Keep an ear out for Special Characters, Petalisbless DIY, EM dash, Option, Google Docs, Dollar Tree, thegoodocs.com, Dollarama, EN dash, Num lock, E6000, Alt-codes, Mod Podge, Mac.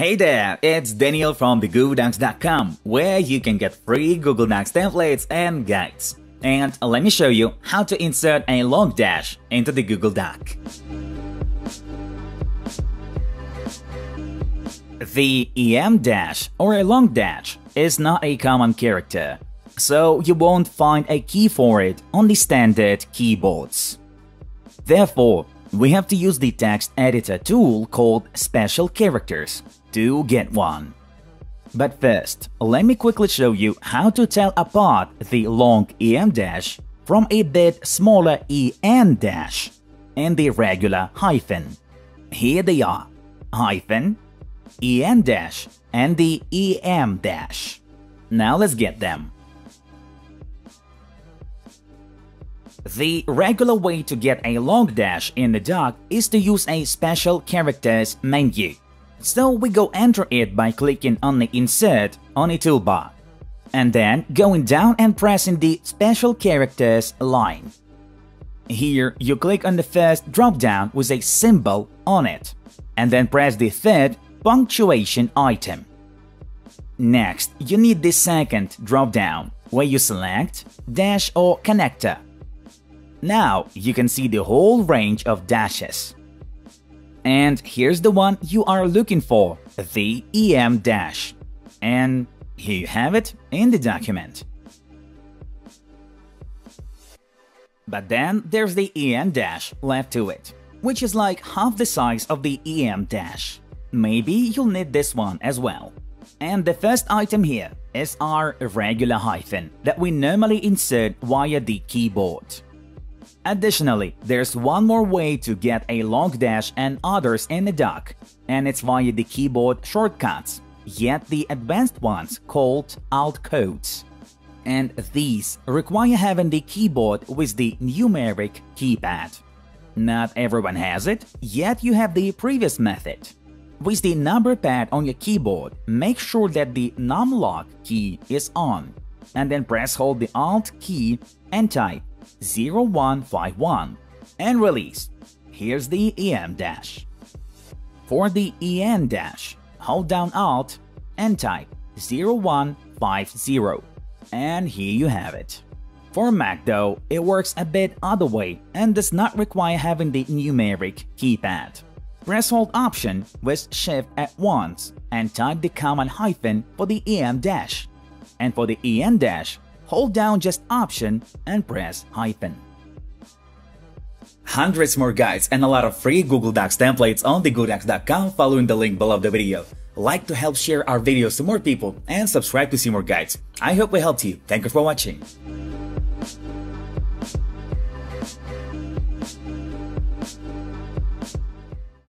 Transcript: Hey there, it's Daniel from thegoodocs.com, where you can get free Google Docs templates and guides. And let me show you how to insert a long dash into the Google Doc. The EM dash or a long dash is not a common character, so you won't find a key for it on the standard keyboards. Therefore, we have to use the text editor tool called Special Characters to get one. But first, let me quickly show you how to tell apart the long EM dash from a bit smaller EN dash and the regular hyphen. Here they are: hyphen, EN dash, and the EM dash. Now let's get them. The regular way to get a long dash in the doc is to use a Special Characters menu. So we go enter it by clicking on the Insert on a toolbar, and then going down and pressing the Special Characters line. Here you click on the first drop-down with a symbol on it, and then press the third punctuation item. Next, you need the second drop-down, where you select dash or connector. Now you can see the whole range of dashes. And here's the one you are looking for, the EM dash. And here you have it in the document. But then there's the EN dash left to it, which is like half the size of the EM dash. Maybe you'll need this one as well. And the first item here is our regular hyphen that we normally insert via the keyboard. Additionally, there's one more way to get a long dash and others in the doc, and it's via the keyboard shortcuts, yet the advanced ones called Alt-codes. And these require having the keyboard with the numeric keypad. Not everyone has it, yet you have the previous method. With the number pad on your keyboard, make sure that the Num lock key is on, and then press hold the Alt key and type 0151 and release. Here's the EM dash. For the EN dash, hold down Alt and type 0150, and here you have it. For Mac though, it works a bit other way and does not require having the numeric keypad. Press hold Option with Shift at once and type the common hyphen for the EM dash, and for the EN dash, hold down just Option and press hyphen. Hundreds more guides and a lot of free Google Docs templates on thegoodocs.com following the link below the video. Like to help share our videos to more people and subscribe to see more guides. I hope we helped you. Thank you for watching.